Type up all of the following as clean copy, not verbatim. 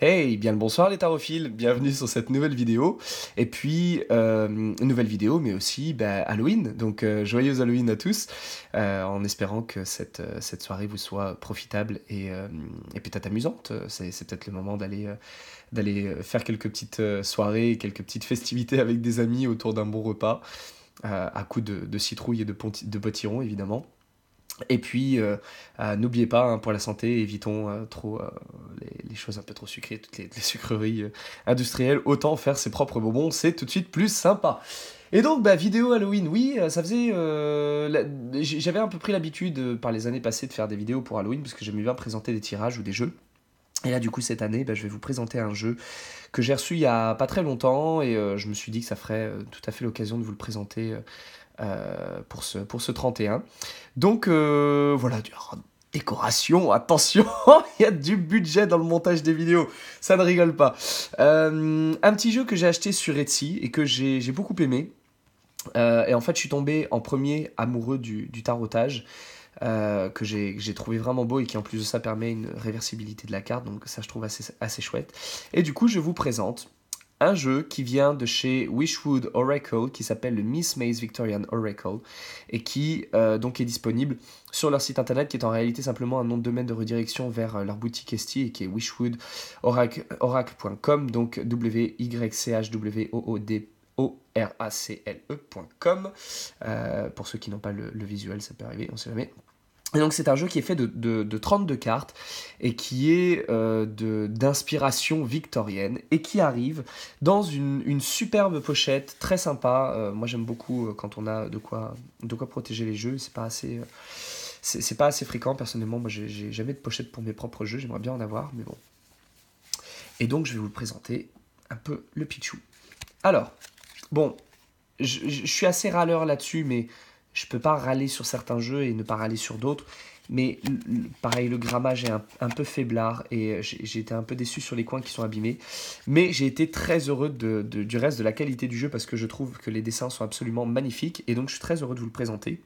Hey, bien le bonsoir les tarophiles, bienvenue sur cette nouvelle vidéo, et puis nouvelle vidéo mais aussi Halloween, donc joyeux Halloween à tous, en espérant que cette soirée vous soit profitable et peut-être amusante. C'est peut-être le moment d'aller faire quelques petites soirées, quelques petites festivités avec des amis autour d'un bon repas, à coups de citrouille et de potiron évidemment. Et puis, n'oubliez pas, hein, pour la santé, évitons trop les choses un peu trop sucrées, toutes les sucreries industrielles. Autant faire ses propres bonbons, c'est tout de suite plus sympa. Et donc, vidéo Halloween, oui, ça faisait... J'avais un peu pris l'habitude, par les années passées, de faire des vidéos pour Halloween, parce que j'aimais bien présenter des tirages ou des jeux. Et là, du coup, cette année, je vais vous présenter un jeu que j'ai reçu il y a pas très longtemps, et je me suis dit que ça ferait tout à fait l'occasion de vous le présenter... pour ce 31. Donc voilà, décoration, attention, il y a du budget dans le montage des vidéos, ça ne rigole pas. Un petit jeu que j'ai acheté sur Etsy et que j'ai beaucoup aimé. Et en fait, je suis tombé en premier amoureux du tarotage, que j'ai trouvé vraiment beau et qui en plus de ça permet une réversibilité de la carte, donc ça je trouve assez chouette. Et du coup, je vous présente un jeu qui vient de chez Wychwood Oracle, qui s'appelle le Miss Mai's Victorian Oracle, et qui donc est disponible sur leur site internet, qui est en réalité simplement un nom de domaine de redirection vers leur boutique Etsy, et qui est wychwoodoracle.com, donc wychwoodoracle.com. Pour ceux qui n'ont pas le visuel, ça peut arriver, on sait jamais. Et donc c'est un jeu qui est fait de 32 cartes et qui est d'inspiration victorienne et qui arrive dans une superbe pochette très sympa. Moi j'aime beaucoup quand on a de quoi protéger les jeux, c'est pas assez fréquent personnellement. Moi j'ai jamais de pochette pour mes propres jeux, j'aimerais bien en avoir mais bon. Et donc je vais vous le présenter un peu le pitchou. Alors bon, je suis assez râleur là-dessus mais... Je peux pas râler sur certains jeux et ne pas râler sur d'autres, mais pareil, le grammage est un peu faiblard et j'ai été un peu déçu sur les coins qui sont abîmés, mais j'ai été très heureux du reste de la qualité du jeu parce que je trouve que les dessins sont absolument magnifiques et donc je suis très heureux de vous le présenter.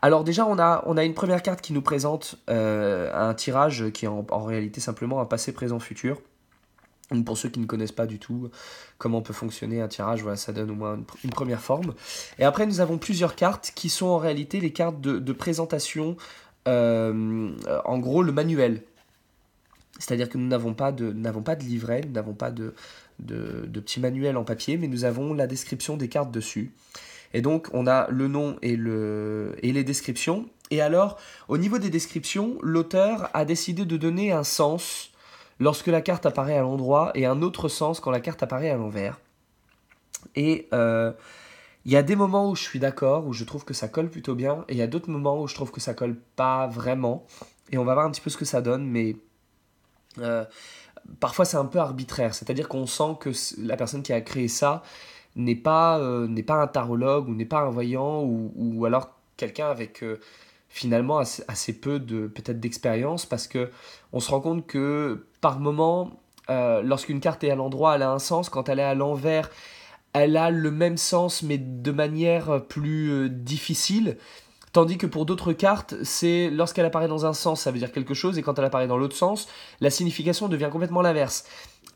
Alors déjà, on a une première carte qui nous présente un tirage qui est en réalité simplement un passé, présent, futur. Pour ceux qui ne connaissent pas du tout comment peut fonctionner un tirage, voilà, ça donne au moins une première forme. Et après, nous avons plusieurs cartes qui sont en réalité les cartes de présentation, en gros le manuel. C'est-à-dire que nous n'avons pas de livret, nous n'avons pas de petit manuel en papier, mais nous avons la description des cartes dessus. Et donc, on a le nom et les descriptions. Et alors, au niveau des descriptions, l'auteur a décidé de donner un sens lorsque la carte apparaît à l'endroit, et un autre sens quand la carte apparaît à l'envers. Et il y a des moments où je suis d'accord, où je trouve que ça colle plutôt bien, et il y a d'autres moments où je trouve que ça colle pas vraiment. Et on va voir un petit peu ce que ça donne, mais parfois c'est un peu arbitraire. C'est-à-dire qu'on sent que la personne qui a créé ça n'est pas un tarologue, ou n'est pas un voyant, ou alors quelqu'un avec... finalement assez peu peut-être d'expérience, parce que on se rend compte que par moment, lorsqu'une carte est à l'endroit, elle a un sens, quand elle est à l'envers, elle a le même sens mais de manière plus difficile, tandis que pour d'autres cartes, c'est lorsqu'elle apparaît dans un sens, ça veut dire quelque chose, et quand elle apparaît dans l'autre sens, la signification devient complètement l'inverse.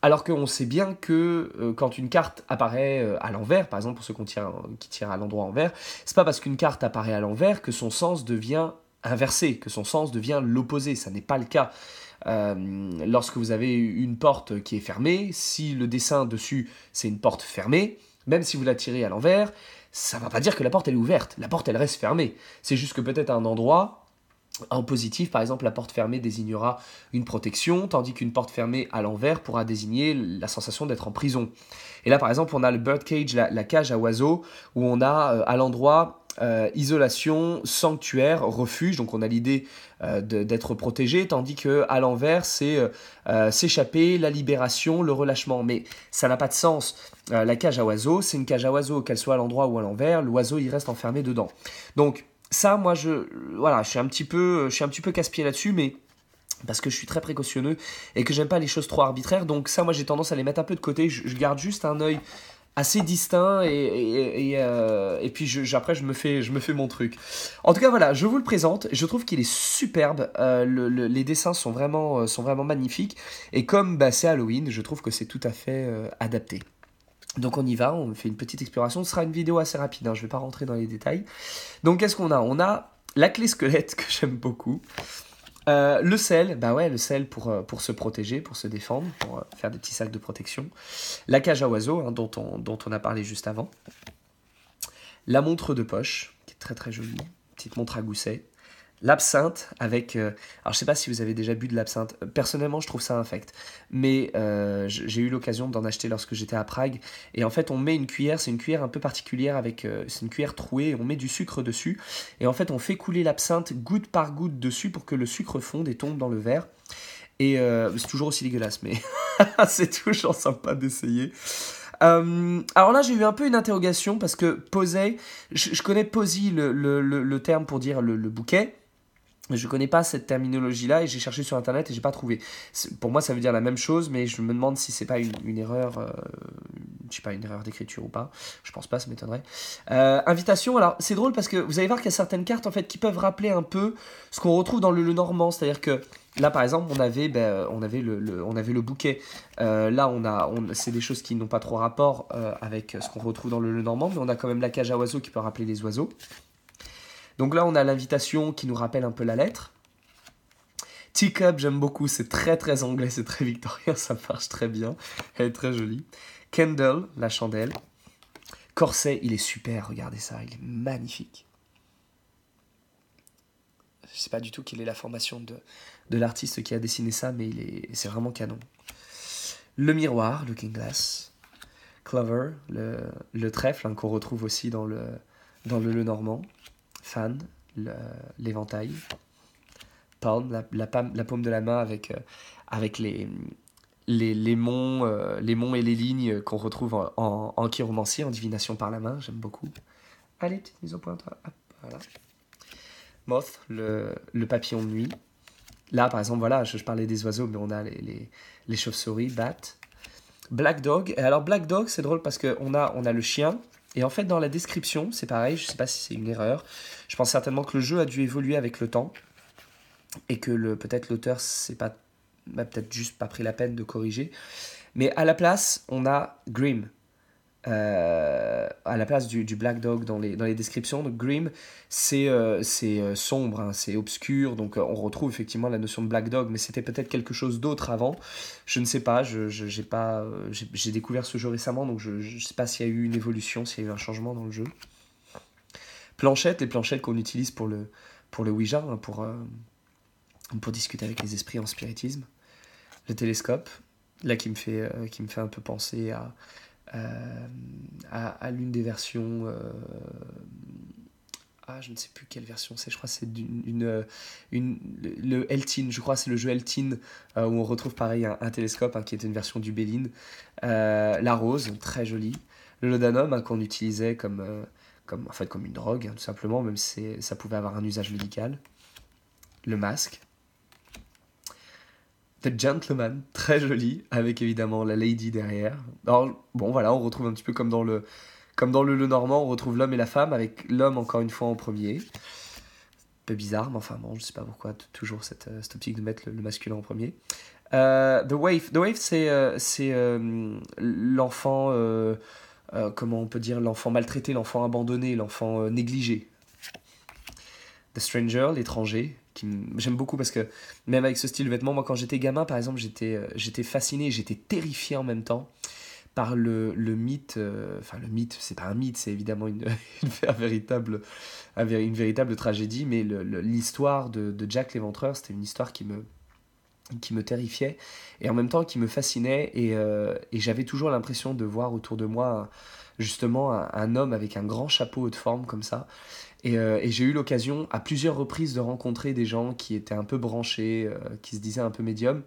Alors qu'on sait bien que quand une carte apparaît à l'envers, par exemple pour ceux qui tirent à l'endroit envers, c'est pas parce qu'une carte apparaît à l'envers que son sens devient inversé, que son sens devient l'opposé, ça n'est pas le cas. Lorsque vous avez une porte qui est fermée, si le dessin dessus c'est une porte fermée, même si vous la tirez à l'envers, ça ne va pas dire que la porte elle est ouverte, la porte elle reste fermée, c'est juste que peut-être à un endroit... En positif, par exemple, la porte fermée désignera une protection, tandis qu'une porte fermée à l'envers pourra désigner la sensation d'être en prison. Et là, par exemple, on a le bird cage, la cage à oiseaux, où on a à l'endroit isolation, sanctuaire, refuge, donc on a l'idée d'être protégé, tandis qu'à l'envers, c'est s'échapper, la libération, le relâchement. Mais ça n'a pas de sens. La cage à oiseaux, c'est une cage à oiseaux, qu'elle soit à l'endroit ou à l'envers, l'oiseau il reste enfermé dedans. Donc, ça, moi, je suis un petit peu casse-pied là-dessus, mais parce que je suis très précautionneux et que j'aime pas les choses trop arbitraires. Donc ça, moi, j'ai tendance à les mettre un peu de côté. Je garde juste un œil assez distinct et puis après je me fais mon truc. En tout cas voilà, je vous le présente, je trouve qu'il est superbe, les dessins sont vraiment magnifiques et comme bah, c'est Halloween, je trouve que c'est tout à fait adapté. Donc on y va, on fait une petite exploration, ce sera une vidéo assez rapide, hein, je ne vais pas rentrer dans les détails. Donc qu'est-ce qu'on a ? On a la clé squelette que j'aime beaucoup, le sel, bah ouais, le sel pour se protéger, pour se défendre, pour faire des petits sacs de protection, la cage à oiseaux hein, dont on a parlé juste avant, la montre de poche qui est très très jolie, petite montre à gousset, l'absinthe avec... alors je sais pas si vous avez déjà bu de l'absinthe, personnellement je trouve ça infect, mais j'ai eu l'occasion d'en acheter lorsque j'étais à Prague, et en fait on met une cuillère, c'est une cuillère un peu particulière, c'est une cuillère trouée, on met du sucre dessus, et en fait on fait couler l'absinthe goutte par goutte dessus pour que le sucre fonde et tombe dans le verre, et c'est toujours aussi dégueulasse, mais c'est toujours sympa d'essayer. Alors là j'ai eu un peu une interrogation, parce que posé, je connais posy le terme pour dire le bouquet, je connais pas cette terminologie là et j'ai cherché sur internet et j'ai pas trouvé. Pour moi ça veut dire la même chose, mais je me demande si c'est pas une erreur, je sais pas, une erreur d'écriture ou pas, je pense pas, ça m'étonnerait. Invitation, alors c'est drôle parce que vous allez voir qu'il y a certaines cartes en fait qui peuvent rappeler un peu ce qu'on retrouve dans le Lenormand, c'est à dire que là par exemple on avait le bouquet, là c'est des choses qui n'ont pas trop rapport avec ce qu'on retrouve dans le Lenormand, mais on a quand même la cage à oiseaux qui peut rappeler les oiseaux. Donc là, on a l'invitation qui nous rappelle un peu la lettre. Teacup, j'aime beaucoup, c'est très très anglais, c'est très victorien, ça marche très bien. Elle est très jolie. Candle, la chandelle. Corset, il est super, regardez ça, il est magnifique. Je ne sais pas du tout quelle est la formation de l'artiste qui a dessiné ça, mais c'est vraiment canon. Le miroir, looking glass. Clover, le trèfle, hein, qu'on retrouve aussi dans le Lenormand. Fan, l'éventail, palm, la paume de la main avec les monts et les lignes qu'on retrouve en chiromancie, en divination par la main, j'aime beaucoup. Allez, petite mise au point, toi. Hop, voilà. Moth, le papillon de nuit. Là, par exemple, voilà, je parlais des oiseaux, mais on a les chauves-souris, bat. Black Dog, et alors Black Dog, c'est drôle parce qu'on a le chien. Et en fait, dans la description, c'est pareil, je ne sais pas si c'est une erreur. Je pense certainement que le jeu a dû évoluer avec le temps et que peut-être l'auteur n'a peut-être juste pas pris la peine de corriger. Mais à la place, on a Grimm, à la place du Black Dog dans les descriptions. Donc Grimm, c'est sombre, hein, c'est obscur, donc on retrouve effectivement la notion de Black Dog, mais c'était peut-être quelque chose d'autre avant. Je ne sais pas, j'ai découvert ce jeu récemment, donc je ne sais pas s'il y a eu une évolution, s'il y a eu un changement dans le jeu. Planchettes, les planchettes qu'on utilise pour le Ouija, hein, pour discuter avec les esprits en spiritisme. Le télescope, là qui me fait un peu penser à l'une des versions, je ne sais plus quelle version c'est, je crois que c'est le Eltin, je crois que c'est le jeu Eltin, où on retrouve pareil un télescope, hein, qui était une version du Bélin, la rose, très jolie, le laudanum, hein, qu'on utilisait comme une drogue, hein, tout simplement, même si ça pouvait avoir un usage médical, le masque, The Gentleman, très joli, avec évidemment la lady derrière. Alors, bon voilà, on retrouve un petit peu comme dans le Lenormand, on retrouve l'homme et la femme, avec l'homme encore une fois en premier. Un peu bizarre, mais enfin bon, je sais pas pourquoi, toujours cette optique de mettre le masculin en premier. The Wave, c'est l'enfant, comment on peut dire, l'enfant maltraité, l'enfant abandonné, l'enfant négligé. The Stranger, l'étranger, j'aime beaucoup parce que même avec ce style de vêtements, moi quand j'étais gamin par exemple, j'étais fasciné, j'étais terrifié en même temps par le mythe, enfin le mythe, c'est pas un mythe, c'est évidemment une véritable tragédie, mais l'histoire de Jack l'Éventreur, c'était une histoire qui me terrifiait et en même temps qui me fascinait et j'avais toujours l'impression de voir autour de moi justement un homme avec un grand chapeau haut de forme comme ça. Et j'ai eu l'occasion à plusieurs reprises de rencontrer des gens qui étaient un peu branchés, qui se disaient un peu médiums,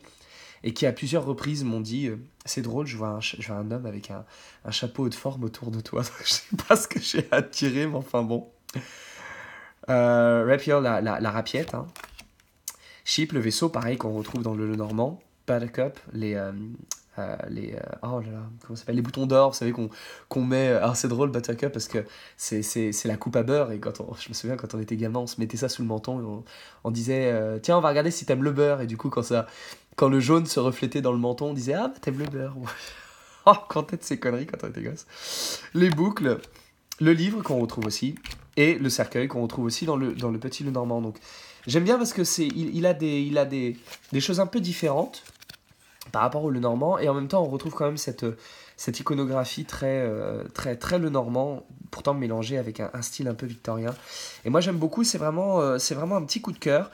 et qui à plusieurs reprises m'ont dit « C'est drôle, je vois un homme avec un chapeau haut de forme autour de toi. » Je sais pas ce que j'ai attiré, mais enfin bon. Rapier, la rapiette. Hein. Ship, le vaisseau, pareil, qu'on retrouve dans le Lenormand. Buttercup, oh là là, comment ça s'appelle, les boutons d'or, vous savez, qu'on met. Alors c'est drôle, Buttercup, parce que c'est la coupe à beurre, et je me souviens quand on était gamin, on se mettait ça sous le menton, et on disait tiens, on va regarder si t'aimes le beurre, et du coup quand le jaune se reflétait dans le menton, on disait ah bah t'aimes le beurre. Oh, quand t'es de ces conneries quand on était gosse. Les boucles, le livre qu'on retrouve aussi, et le cercueil qu'on retrouve aussi dans le petit Lenormand. Donc j'aime bien parce que il a des choses un peu différentes par rapport au Lenormand, et en même temps on retrouve quand même cette iconographie très Lenormand, pourtant mélangée avec un style un peu victorien. Et moi j'aime beaucoup, c'est vraiment un petit coup de cœur.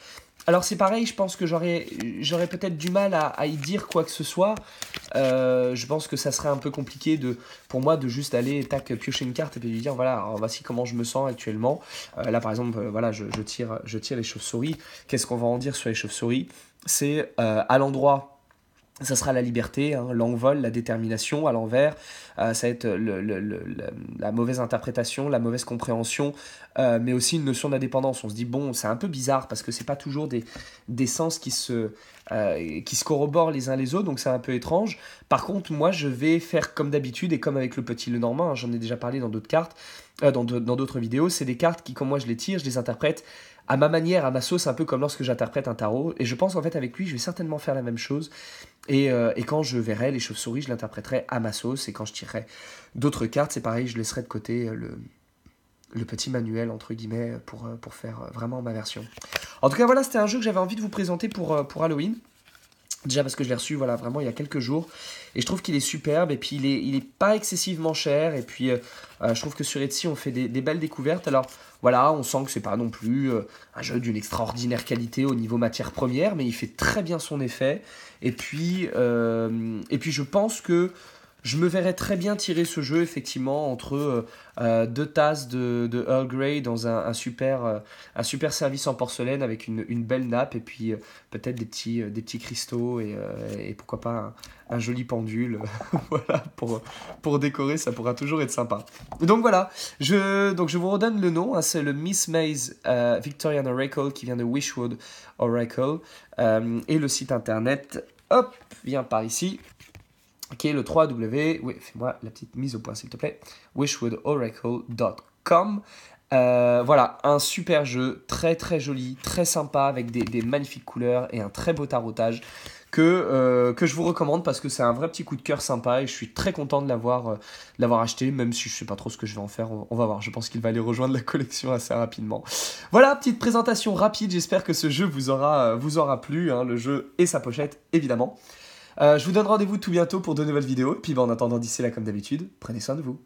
Alors c'est pareil, je pense que j'aurais peut-être du mal à y dire quoi que ce soit. Je pense que ça serait un peu compliqué pour moi de juste aller piocher une carte et puis lui dire voilà, voici comment je me sens actuellement. Là par exemple, voilà, je tire les chauves-souris. Qu'est-ce qu'on va en dire sur les chauves-souris? C'est à l'endroit. Ça sera la liberté, hein, l'envol, la détermination. À l'envers, ça va être la mauvaise interprétation, la mauvaise compréhension, mais aussi une notion d'indépendance. On se dit, bon, c'est un peu bizarre parce que c'est pas toujours des sens qui se corroborent les uns les autres, donc c'est un peu étrange. Par contre, moi, je vais faire comme d'habitude et comme avec le petit Lenormand, hein, j'en ai déjà parlé dans d'autres cartes, dans d'autres vidéos, c'est des cartes qui, quand moi je les tire, je les interprète à ma manière, à ma sauce, un peu comme lorsque j'interprète un tarot. Et je pense qu'en fait, avec lui, je vais certainement faire la même chose. Et quand je verrai les chauves-souris, je l'interpréterai à ma sauce. Et quand je tirerai d'autres cartes, c'est pareil, je laisserai de côté le petit manuel, entre guillemets, pour faire vraiment ma version. En tout cas, voilà, c'était un jeu que j'avais envie de vous présenter pour Halloween. Déjà parce que je l'ai reçu, voilà, vraiment il y a quelques jours. Et je trouve qu'il est superbe, et puis il est pas excessivement cher. Et puis je trouve que sur Etsy, on fait des belles découvertes. Alors voilà, on sent que c'est pas non plus un jeu d'une extraordinaire qualité au niveau matière première, mais il fait très bien son effet. Et puis je pense que je me verrais très bien tirer ce jeu, effectivement, entre deux tasses de Earl Grey dans un super service en porcelaine avec une belle nappe, et puis peut-être des petits cristaux, et pourquoi pas un joli pendule. Voilà, pour décorer, ça pourra toujours être sympa. Donc voilà, je vous redonne le nom, hein, c'est le Miss Mai's Victorian Oracle qui vient de Wychwood Oracle, et le site internet, hop, vient par ici. Qui est le 3W, oui, fais-moi la petite mise au point s'il te plaît, wychwoodoracle.com. Voilà, un super jeu, très très joli, très sympa, avec des magnifiques couleurs et un très beau tarotage que je vous recommande parce que c'est un vrai petit coup de cœur sympa, et je suis très content de l'avoir acheté, même si je ne sais pas trop ce que je vais en faire, on va voir, je pense qu'il va aller rejoindre la collection assez rapidement. Voilà, petite présentation rapide, j'espère que ce jeu vous aura plu, hein, le jeu et sa pochette évidemment. Je vous donne rendez-vous tout bientôt pour de nouvelles vidéos. Et puis en attendant, d'ici là, comme d'habitude, prenez soin de vous.